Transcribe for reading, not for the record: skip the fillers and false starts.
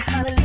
Hallelujah.